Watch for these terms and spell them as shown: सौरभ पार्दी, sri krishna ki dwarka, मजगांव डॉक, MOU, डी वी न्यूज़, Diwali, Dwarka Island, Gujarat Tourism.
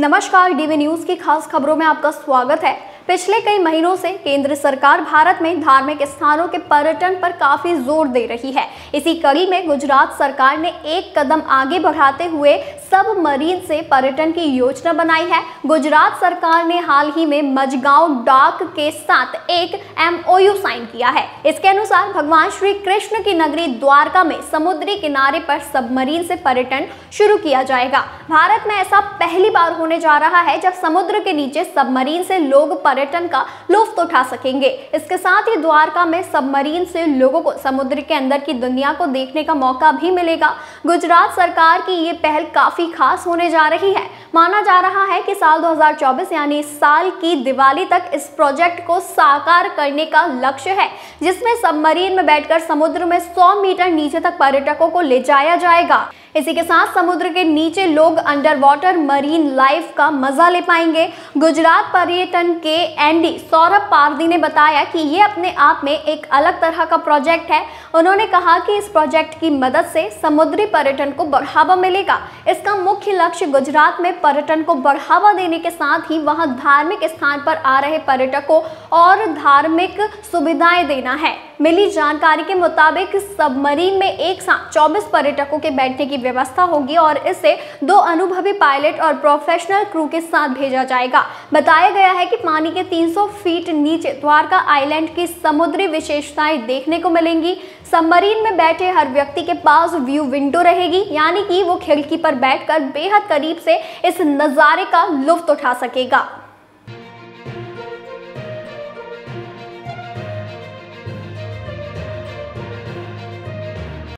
नमस्कार, डी वी न्यूज़ की खास खबरों में आपका स्वागत है। पिछले कई महीनों से केंद्र सरकार भारत में धार्मिक स्थानों के पर्यटन पर काफी जोर दे रही है। इसी कड़ी में गुजरात सरकार ने एक कदम आगे बढ़ाते हुए सबमरीन से पर्यटन की योजना बनाई है। गुजरात सरकार ने हाल ही में मजगांव डॉक के साथ एक MOU साइन किया है। इसके अनुसार भगवान श्री कृष्ण की नगरी द्वारका में समुद्री किनारे पर सबमरीन से पर्यटन शुरू किया जाएगा। भारत में ऐसा पहली बार होने जा रहा है जब समुद्र के नीचे सबमरीन से लोग पर्यटन का लुफ्त उठा सकेंगे। इसके साथ ही द्वारका में सबमरीन से लोगों को समुद्र के अंदर की दुनिया को देखने का मौका भी मिलेगा। गुजरात सरकार की ये पहल काफी खास होने जा रही है। माना जा रहा है कि साल 2024 यानी इस साल की दिवाली तक इस प्रोजेक्ट को साकार करने का लक्ष्य है, जिसमें सबमरीन में बैठकर समुद्र में 100 मीटर नीचे तक पर्यटकों को ले जाया जाएगा। इसी के साथ समुद्र के नीचे लोग अंडर वाटर मरीन लाइफ का मजा ले पाएंगे। गुजरात पर्यटन के MD सौरभ पार्दी ने बताया कि ये अपने आप में एक अलग तरह का प्रोजेक्ट है। उन्होंने कहा कि इस प्रोजेक्ट की मदद से समुद्री पर्यटन को बढ़ावा मिलेगा। इसका मुख्य लक्ष्य गुजरात में पर्यटन को बढ़ावा देने के साथ ही वहां धार्मिक स्थान पर आ रहे पर्यटकों और धार्मिक सुविधाएं देना है। मिली जानकारी के मुताबिक सबमरीन में एक साथ 24 पर्यटकों के बैठने की व्यवस्था होगी और इसे 2 अनुभवी पायलट और प्रोफेशनल क्रू के साथ भेजा जाएगा। बताया गया है कि पानी के 300 फीट नीचे द्वारका आइलैंड की समुद्री विशेषताएं देखने को मिलेंगी। सबमरीन में बैठे हर व्यक्ति के पास व्यू विंडो रहेगी, यानी कि वो खिड़की पर बैठकर बेहद करीब से इस नज़ारे का लुत्फ उठा सकेगा।